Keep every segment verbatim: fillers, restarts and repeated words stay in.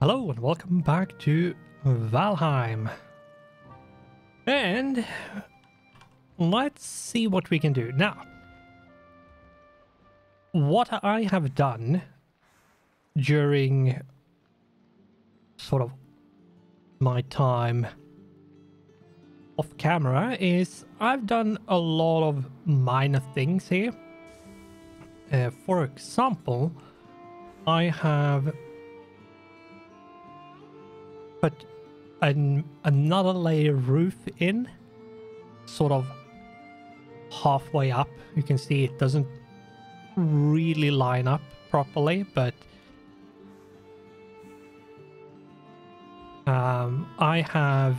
Hello and welcome back to Valheim. And let's see what we can do. Now, what I have done during sort of my time off camera is I've done a lot of minor things here. Uh, for example, I have put an, another layer roof in, sort of halfway up. You can see it doesn't really line up properly, but um, I have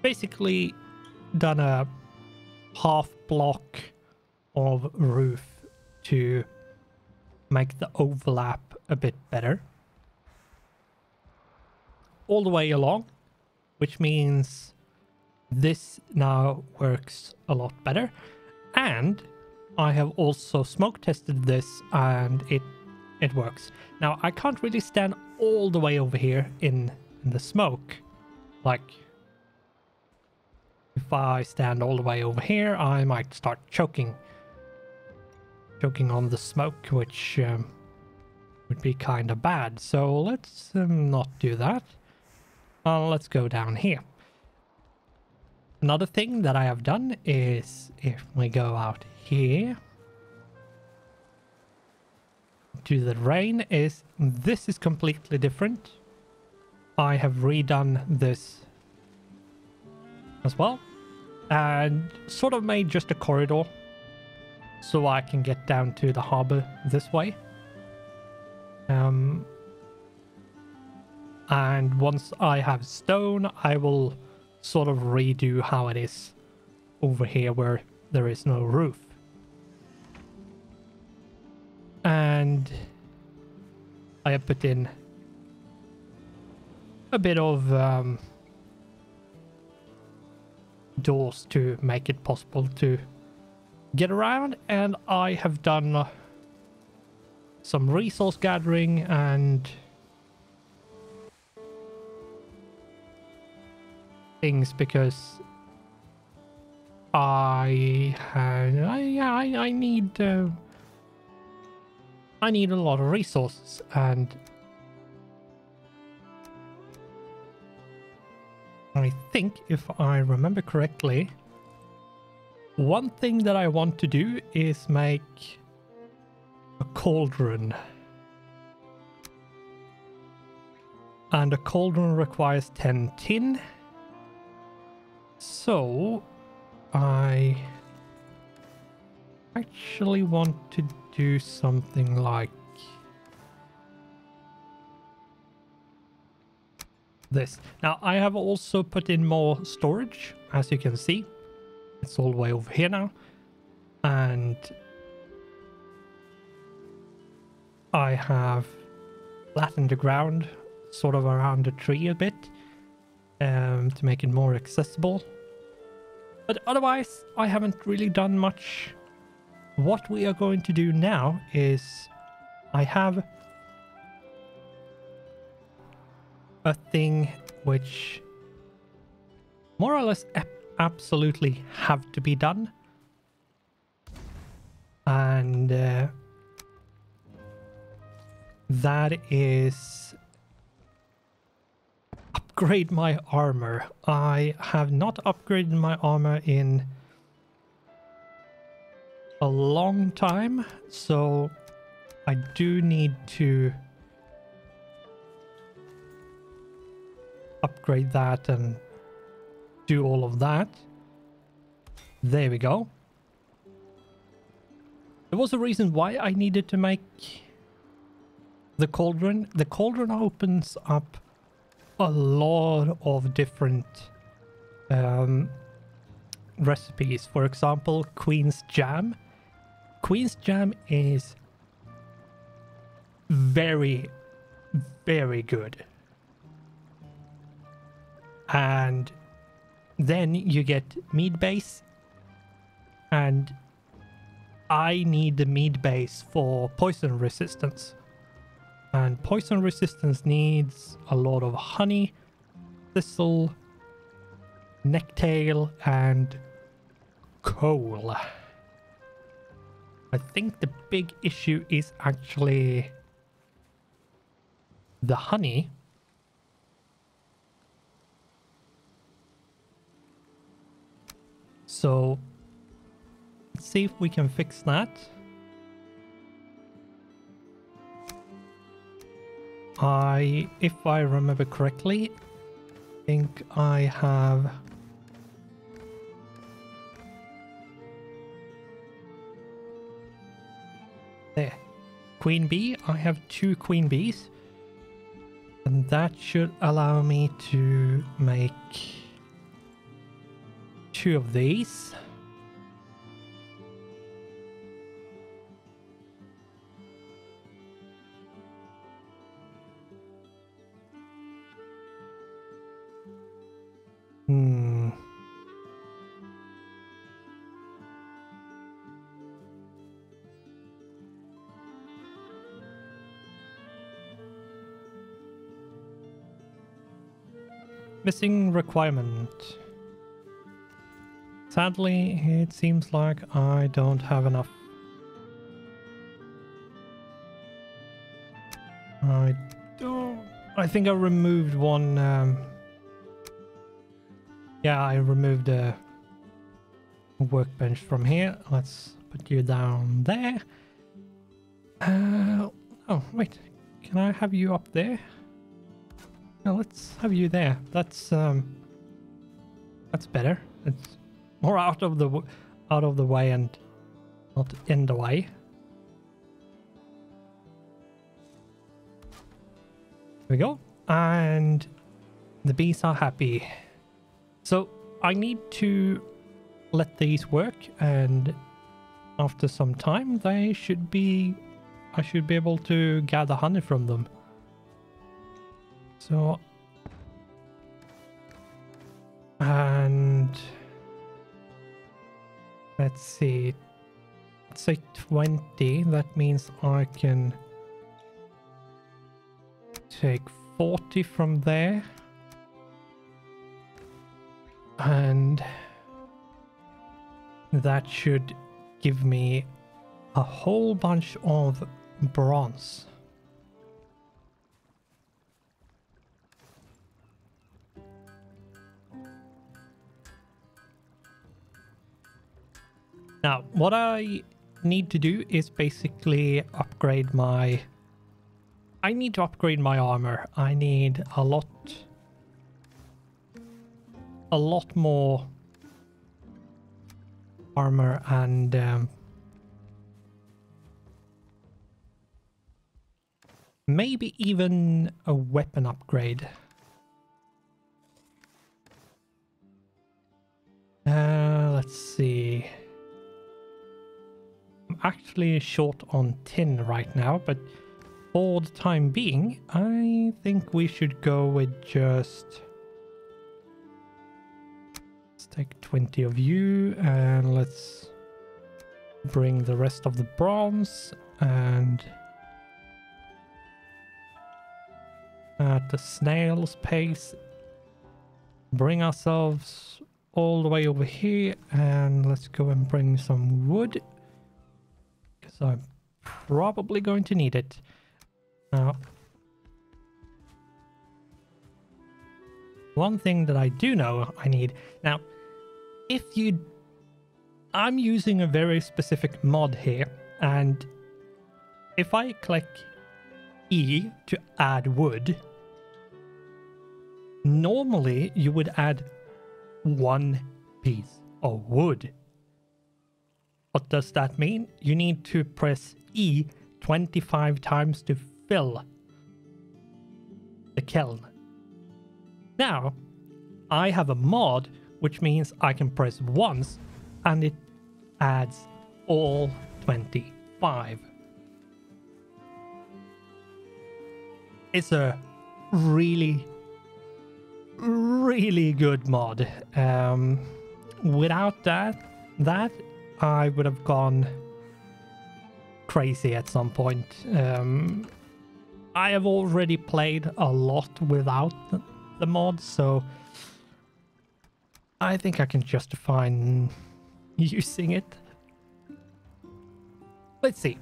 basically done a half block of roof to make the overlap a bit better all the way along, which means this now works a lot better. And I have also smoke tested this and it it works. Now I can't really stand all the way over here in, in the smoke. Like, if I stand all the way over here, I might start choking choking on the smoke, which um, would be kind of bad. So let's um, not do that. Uh, let's go down here. Another thing that I have done is, if we go out here to the rain, is this is completely different. I have redone this as well and sort of made just a corridor so I can get down to the harbor this way. Um, and once I have stone, I will sort of redo how it is over here where there is no roof. And I have put in a bit of um, doors to make it possible to get around, and I have done some resource gathering and things because I had, I, I, I need uh, I need a lot of resources, and I think if I remember correctly, one thing that I want to do is make a cauldron. And a cauldron requires ten tin. So I actually want to do something like this. Now I have also put in more storage, as you can see. It's all the way over here now, and I have flattened the ground sort of around the tree a bit um, to make it more accessible. But otherwise I haven't really done much. What we are going to do now is I have a thing which more or less absolutely have to be done, and uh, that is upgrade my armor. I have not upgraded my armor in a long time, so I do need to upgrade that and do all of that. There we go. There was a reason why I needed to make the cauldron. The cauldron opens up a lot of different um, recipes. For example, Queen's Jam. Queen's Jam is very, very good. And then you get mead base, and I need the mead base for poison resistance. And poison resistance needs a lot of honey, thistle, necktail, and coal. I think the big issue is actually the honey. So let's see if we can fix that. I, if I remember correctly, I think I have there. Queen bee. I have two queen bees, and that should allow me to make two of these. Hmm. Missing requirement. Sadly, it seems like I don't have enough. I don't... I think I removed one... Um, yeah, I removed a workbench from here. Let's put you down there. Uh, oh, wait. Can I have you up there? No, let's have you there. That's, um... That's better. It's... More out of the out of the way and not in the way. There we go, and the bees are happy. So I need to let these work, and after some time, they should be. I should be able to gather honey from them. So and. Let's see, let's say twenty, that means I can take forty from there. And that should give me a whole bunch of bronze. Now, what I need to do is basically upgrade my... I need to upgrade my armor. I need a lot... A lot more... armor and... Um, maybe even a weapon upgrade. Uh, let's see... actually short on tin right now, but for the time being I think we should go with just, let's take twenty of you and let's bring the rest of the bronze, and at the snail's pace bring ourselves all the way over here, and let's go and bring some wood. So I'm probably going to need it. Now, one thing that I do know I need... Now, if you... I'm using a very specific mod here, and if I click E to add wood, normally you would add one piece of wood. What does that mean? You need to press E twenty-five times to fill the kiln. Now, I have a mod which means I can press once and it adds all twenty-five. It's a really, really good mod. Um, without that, that... I would have gone crazy at some point. Um, I have already played a lot without the mod, so I think I can justify using it. Let's see.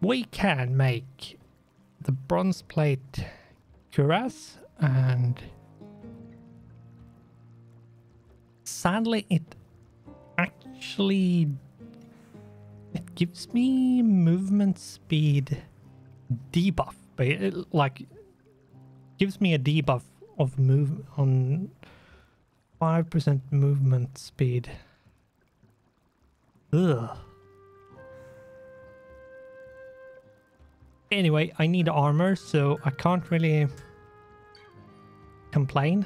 We can make the bronze plate cuirass, and sadly it actually it gives me movement speed debuff, but it, like gives me a debuff of move on five percent movement speed. Ugh. Anyway, I need armor, so I can't really complain.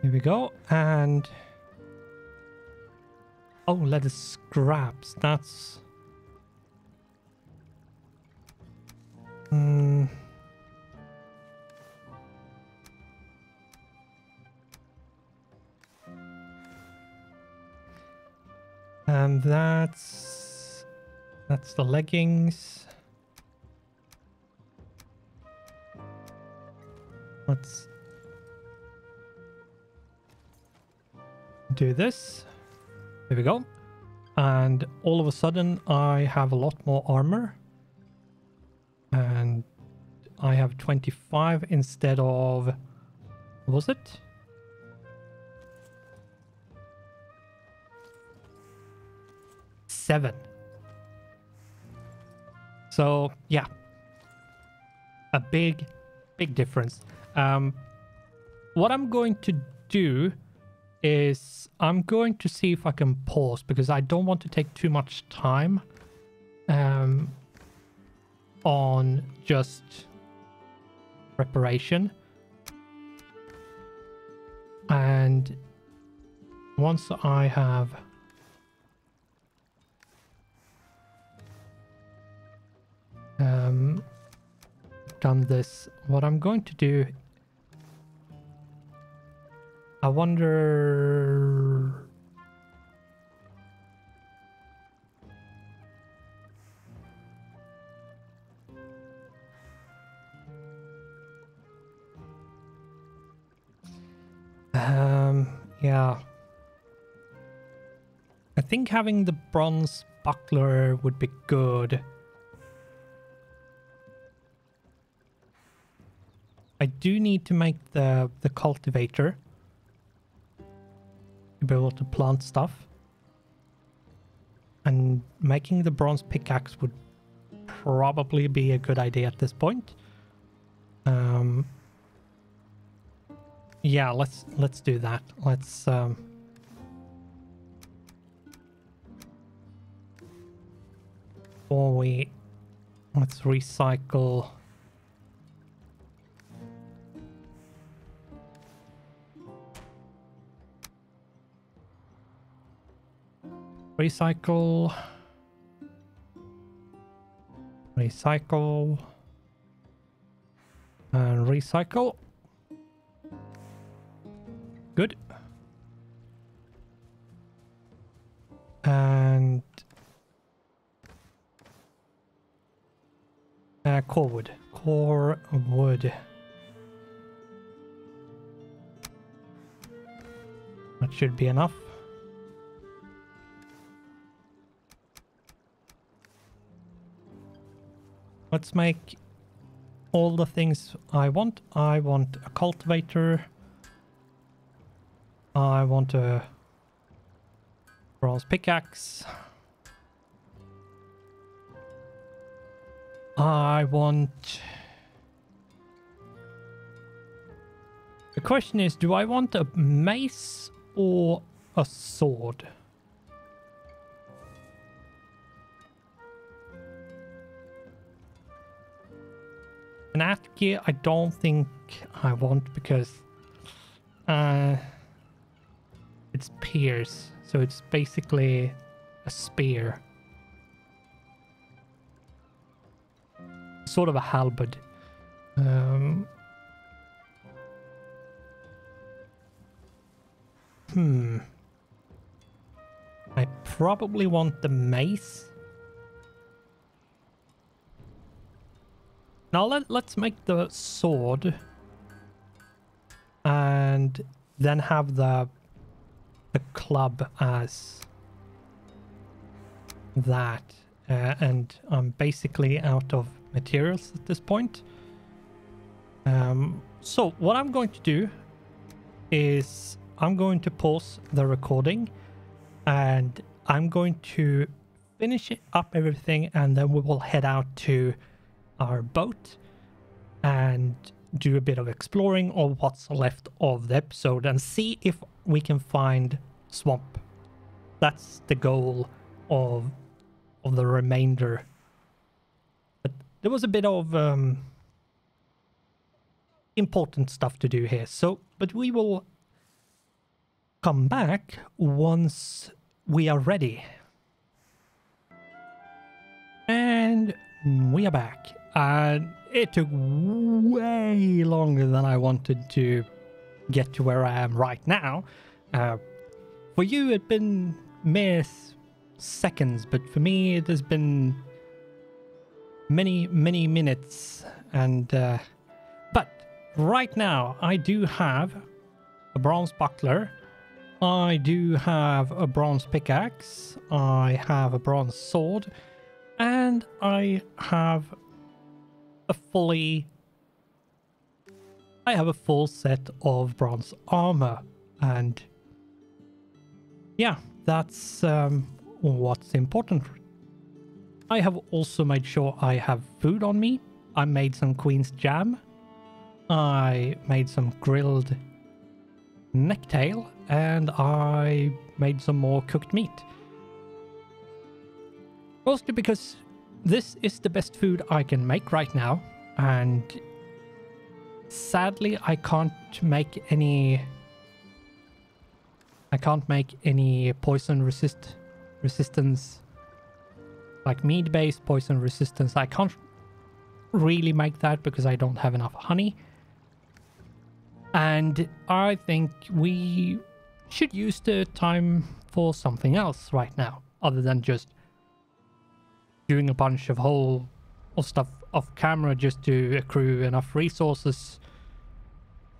Here we go, and... oh, leather scraps, that's... Hmm... And that's that's the leggings. Let's do this. There we go. And all of a sudden I have a lot more armor. And I have twenty-five instead of, was it? seven. So yeah, a big big difference. Um what I'm going to do is I'm going to see if I can pause, because I don't want to take too much time um on just preparation. And once I have Um, done this, what I'm going to do, I wonder, um, yeah, I think having the bronze buckler would be good. I do need to make the, the cultivator to be able to plant stuff. And making the bronze pickaxe would probably be a good idea at this point. Um, yeah, let's let's do that. Let's um, before we let's recycle. Recycle, recycle, and recycle. Good. And uh, core wood, core wood. That should be enough. Let's make all the things I want. I want a cultivator. I want a bronze pickaxe. I want... the question is, do I want a mace or a sword? An headgear I don't think I want, because uh, it's pierce, so it's basically a spear. Sort of a halberd. Um, hmm. I probably want the mace. Now let, let's make the sword and then have the the club as that. Uh, and I'm basically out of materials at this point. Um, so what I'm going to do is I'm going to pause the recording and I'm going to finish up everything, and then we will head out to our boat and do a bit of exploring of what's left of the episode and see if we can find swamp. That's the goal of of the remainder. But there was a bit of um, important stuff to do here, so but we will come back once we are ready. And we are back, and uh, it took way longer than I wanted to get to where I am right now. Uh, for you it had been mere seconds, but for me it has been many many minutes. And uh, but right now I do have a bronze buckler, I do have a bronze pickaxe, I have a bronze sword, and I have a fully, I have a full set of bronze armor. And yeah, that's um, what's important. I have also made sure I have food on me. I made some Queen's jam. I made some grilled necktail, and I made some more cooked meat. Mostly because this is the best food I can make right now, and sadly I can't make any I can't make any poison resist resistance, like meat based poison resistance. I can't really make that because I don't have enough honey, and I think we should use the time for something else right now, other than just doing a bunch of whole of stuff off camera just to accrue enough resources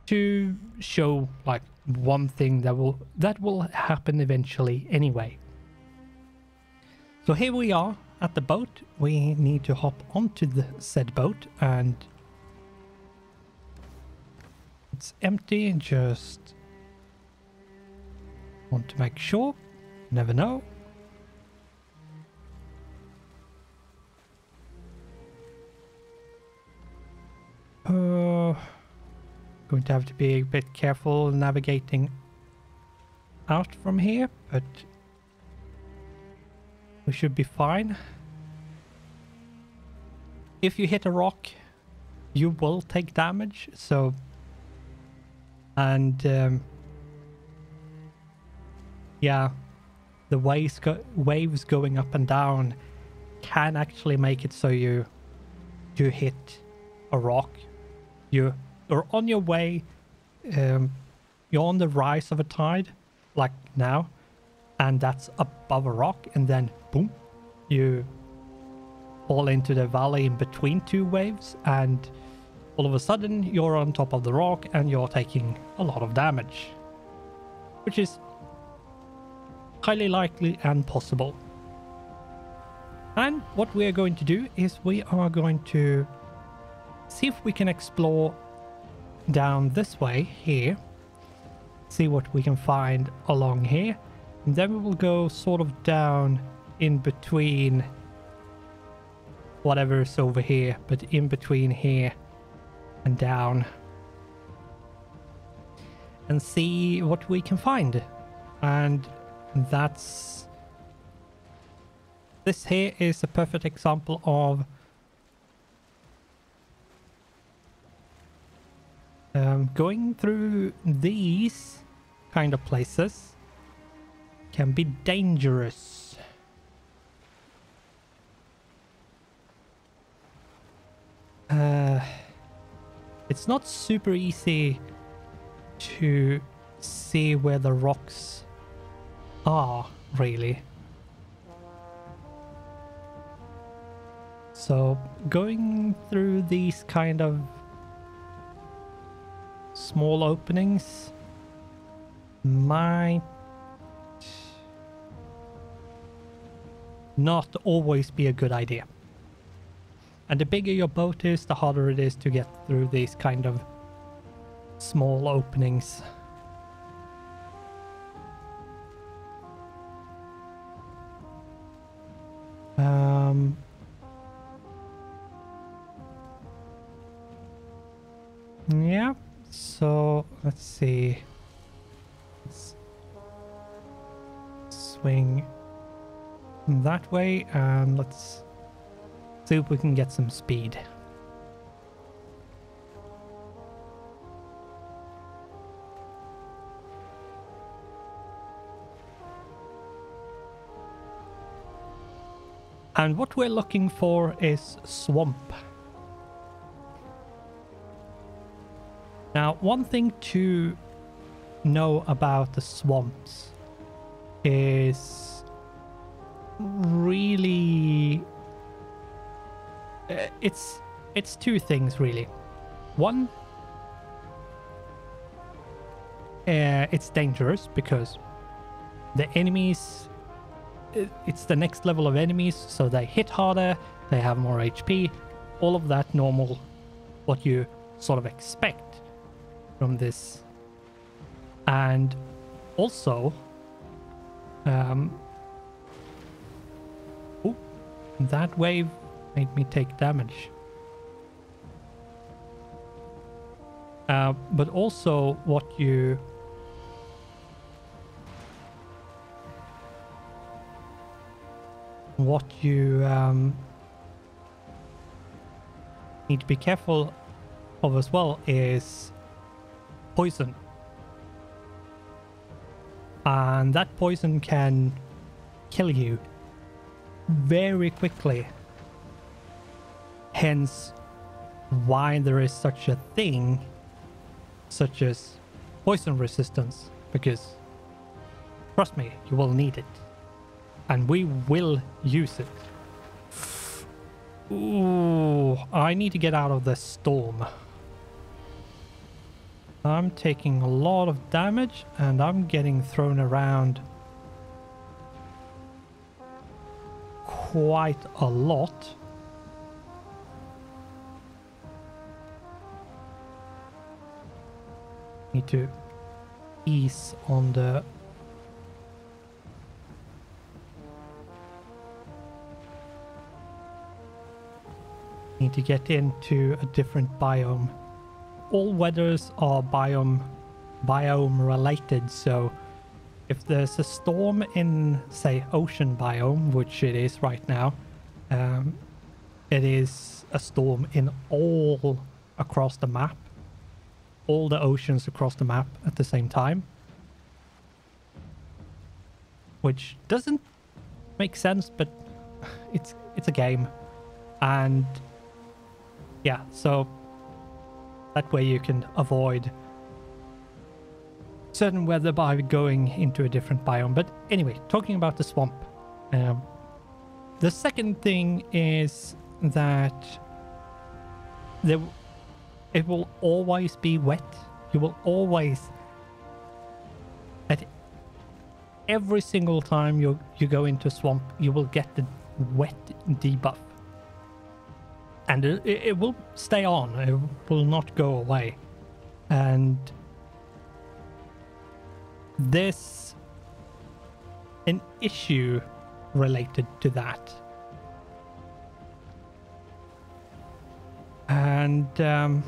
to show like one thing that will that will happen eventually anyway. So here we are at the boat. We need to hop onto the said boat, and it's empty. Just want to make sure, never know. Uh, going to have to be a bit careful navigating out from here, but we should be fine. If you hit a rock, you will take damage. So, and um, yeah, the waves go waves going up and down can actually make it so you you hit a rock. You are on your way, um, you're on the rise of a tide, like now, and that's above a rock, and then boom, you fall into the valley in between two waves, and all of a sudden you're on top of the rock and you're taking a lot of damage, which is highly likely and possible. And what we are going to do is we are going to see if we can explore down this way here, see what we can find along here, and then we will go sort of down in between whatever is over here, but in between here and down, and see what we can find. And that's, this here is a perfect example of Um, going through these kind of places can be dangerous. Uh, it's not super easy to see where the rocks are, really. So going through these kind of small openings might not always be a good idea. And the bigger your boat is, the harder it is to get through these kind of small openings. Um, yeah, so let's see. Let's swing that way and let's see if we can get some speed. And what we're looking for is swamp. Now, one thing to know about the swamps is really it's it's two things really. One, uh, it's dangerous because the enemies, it's the next level of enemies, so they hit harder, they have more H P, all of that normal, what you sort of expect from this. And also, um, oh, that wave made me take damage. Uh, but also what you what you um, need to be careful of as well is poison, and that poison can kill you very quickly, hence why there is such a thing such as poison resistance, because trust me, you will need it. And we will use it. Ooh, I need to get out of the storm. I'm taking a lot of damage and I'm getting thrown around quite a lot. Need to ease on the to get into a different biome. All weathers are biome biome related, so if there's a storm in, say, ocean biome, which it is right now, um, it is a storm in all across the map, all the oceans across the map at the same time, which doesn't make sense, but it's it's a game. And yeah, so that way you can avoid certain weather by going into a different biome. But anyway, talking about the swamp. Um, the second thing is that there, it will always be wet. You will always, at every single time you, you go into a swamp, you will get the wet debuff. And it, it will stay on, it will not go away. And there's an issue related to that. And um,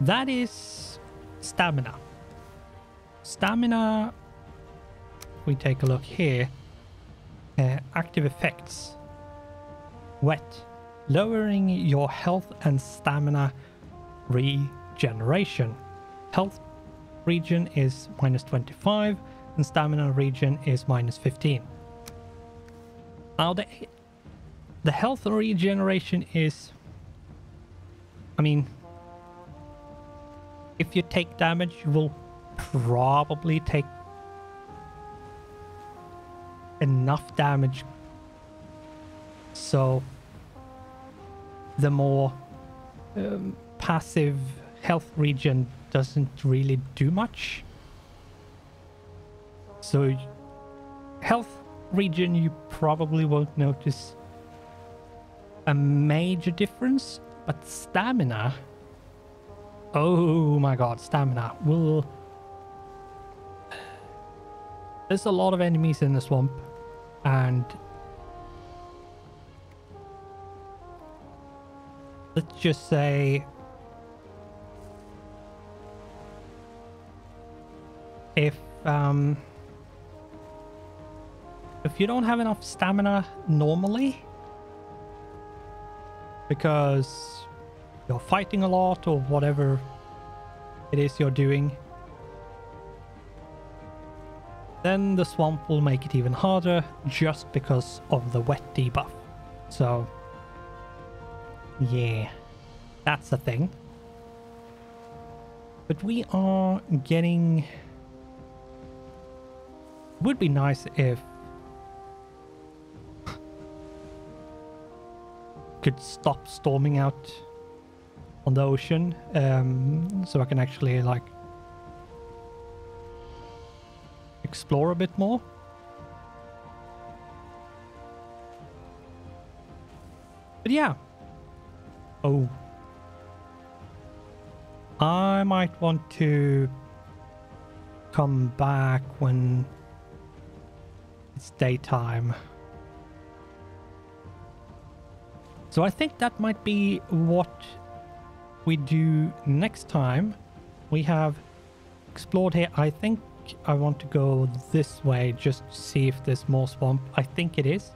that is stamina. Stamina, if we take a look here. Uh, active effects. Wet. Lowering your health and stamina regeneration. Health region is minus twenty-five and stamina region is minus fifteen. Now the, the health regeneration is, I mean, if you take damage you will probably take enough damage, so the more um, passive health regen doesn't really do much. So health regen, you probably won't notice a major difference, but stamina, oh my god, stamina will... There's a lot of enemies in the swamp, and let's just say if um if you don't have enough stamina normally because you're fighting a lot or whatever it is you're doing, then the swamp will make it even harder just because of the wet debuff. So yeah, that's the thing. But we are getting... Would be nice if could stop storming out on the ocean, um, so I can actually like explore a bit more. But yeah. Oh, I might want to come back when it's daytime. So I think that might be what we do next time. We have explored here. I think I want to go this way just to see if there's more swamp. I think it is.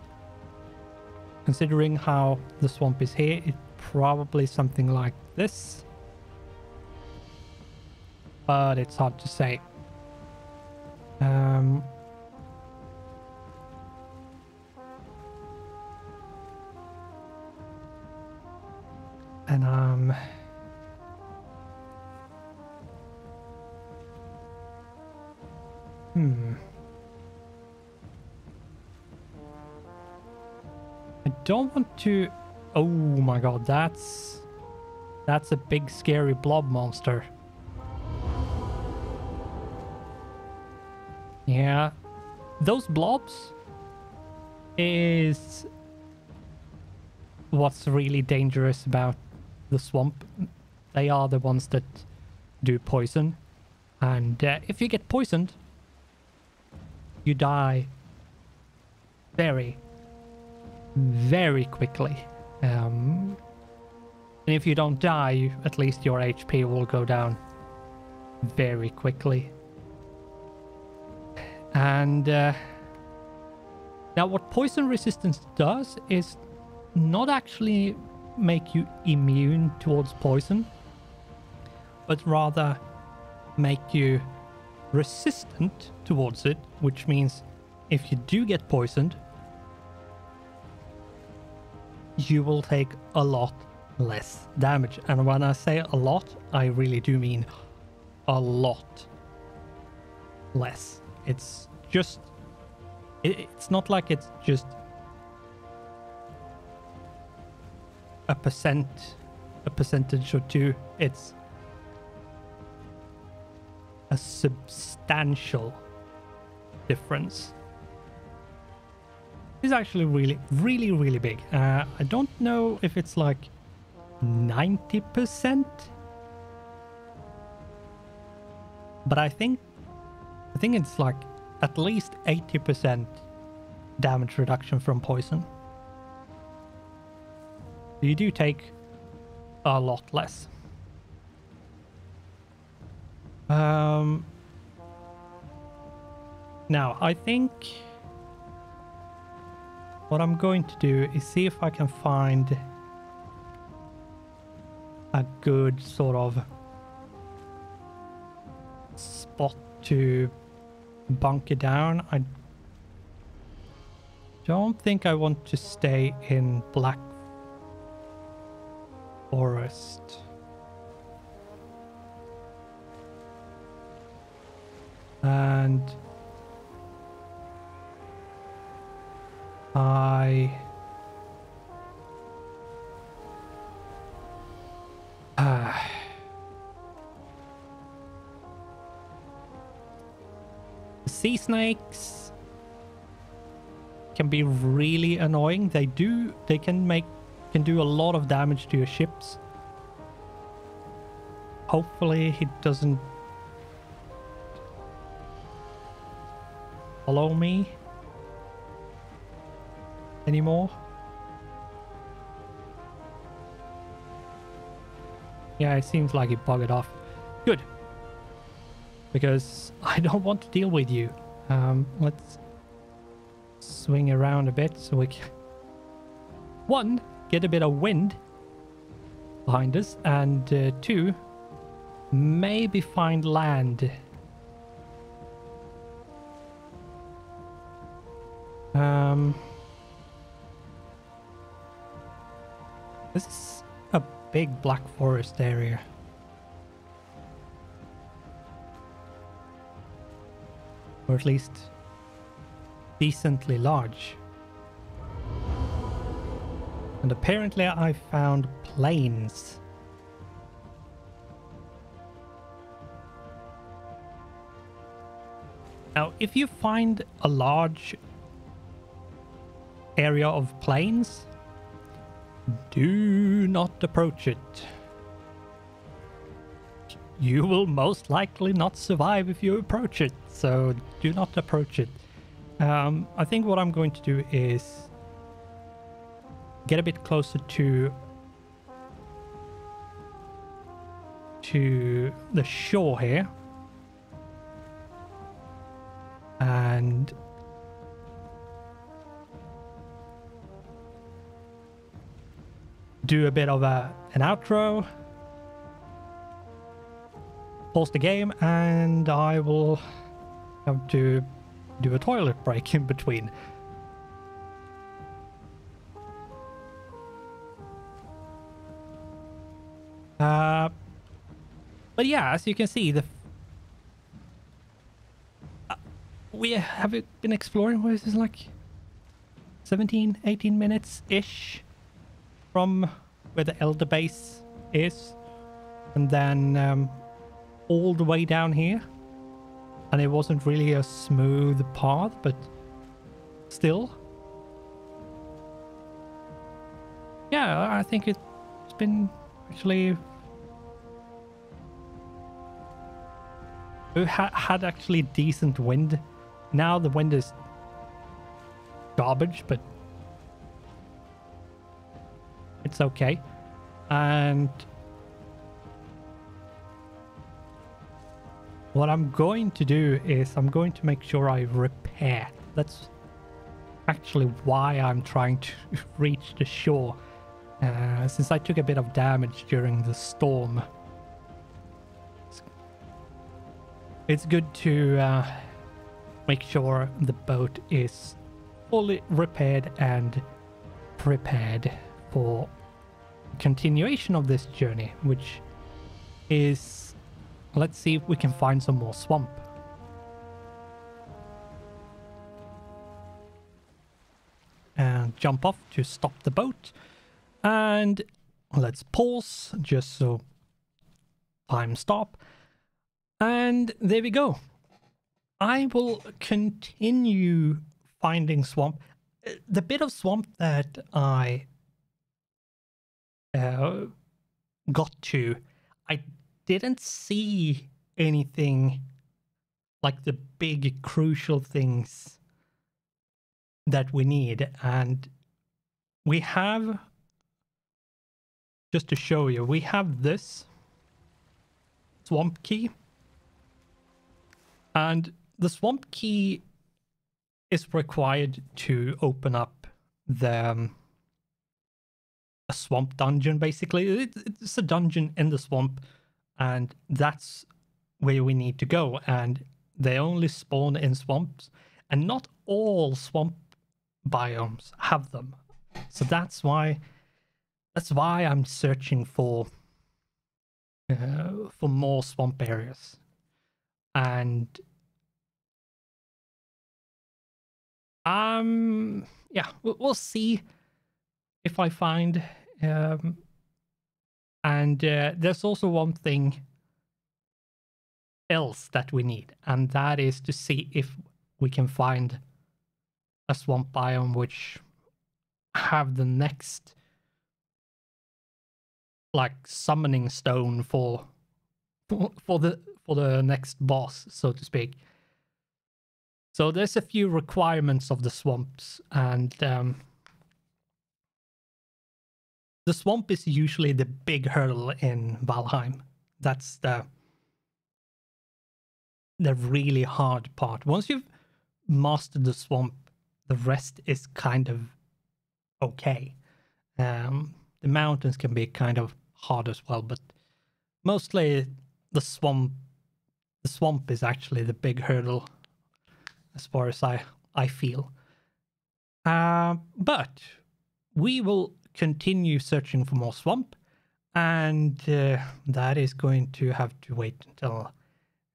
Considering how the swamp is here, it probably something like this, but it's hard to say. Um, and um, hmm, I don't want to. Oh my god, that's that's a big scary blob monster. Yeah, those blobs is what's really dangerous about the swamp. They are the ones that do poison, and uh, if you get poisoned, you die very, very quickly. Um, and if you don't die, at least your H P will go down very quickly. And uh, now what poison resistance does is not actually make you immune towards poison, but rather make you resistant towards it, which means if you do get poisoned, you will take a lot less damage. And when I say a lot, I really do mean a lot less. It's just, it's not like it's just a percent, a percentage or two. It's a substantial difference. Is actually really, really, really big. Uh, I don't know if it's like ninety percent, but I think I think it's like at least eighty percent damage reduction from poison. You do take a lot less. Um, now I think what I'm going to do is see if I can find a good sort of spot to bunker down. I don't think I want to stay in Black Forest. And I... Ah... Sea snakes can be really annoying. They do, they can make, can do a lot of damage to your ships. Hopefully he doesn't follow me anymore. Yeah, it seems like he buggered off. Good. Because I don't want to deal with you. Um, let's swing around a bit so we can... One, get a bit of wind behind us. And uh, two, maybe find land. Um, this is a big black forest area. Or at least decently large. And apparently I found plains. Now, if you find a large area of plains, do not approach it. You will most likely not survive if you approach it, so do not approach it. Um, I think what I'm going to do is get a bit closer to to the shore here and do a bit of a an outro. Pause the game, and I will have to do a toilet break in between. Uh, but yeah, as you can see, the uh, we have been exploring. What is this, like seventeen, eighteen minutes ish from where the elder base is, and then. Um, all the way down here, and it wasn't really a smooth path, but still, yeah, I think it's been actually we ha had actually decent wind. Now the wind is garbage, but it's okay. And what I'm going to do is I'm going to make sure I repair. That's actually why I'm trying to reach the shore, uh, since I took a bit of damage during the storm. It's good to uh, make sure the boat is fully repaired and prepared for continuation of this journey, which is... Let's see if we can find some more swamp. And jump off to stop the boat. And let's pause just so time stop. And there we go. I will continue finding swamp. The bit of swamp that I uh, got to, I didn't see anything like the big crucial things that we need, and we have, just to show you, we have this swamp key, and the swamp key is required to open up the um, a swamp dungeon. Basically it, it's a dungeon in the swamp. And that's where we need to go. And they only spawn in swamps. And not all swamp biomes have them. So that's why that's why I'm searching for uh, for more swamp areas. And I Um, yeah, we'll see if I find. Um, and uh, there's also one thing else that we need, and that is to see if we can find a swamp biome which have the next like summoning stone for for the for the next boss, so to speak. So there's a few requirements of the swamps, and um, the swamp is usually the big hurdle in Valheim. That's the the really hard part. Once you've mastered the swamp, the rest is kind of okay. Um, the mountains can be kind of hard as well, but mostly the swamp the swamp is actually the big hurdle, as far as I, I feel. Uh, but we will continue searching for more swamp, and uh, that is going to have to wait until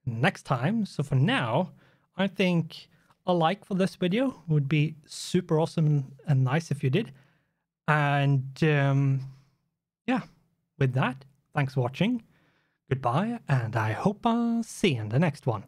next time. So for now, I think a like for this video would be super awesome and nice if you did. And um, yeah, with that, thanks for watching. Goodbye, and I hope I'll see you in the next one.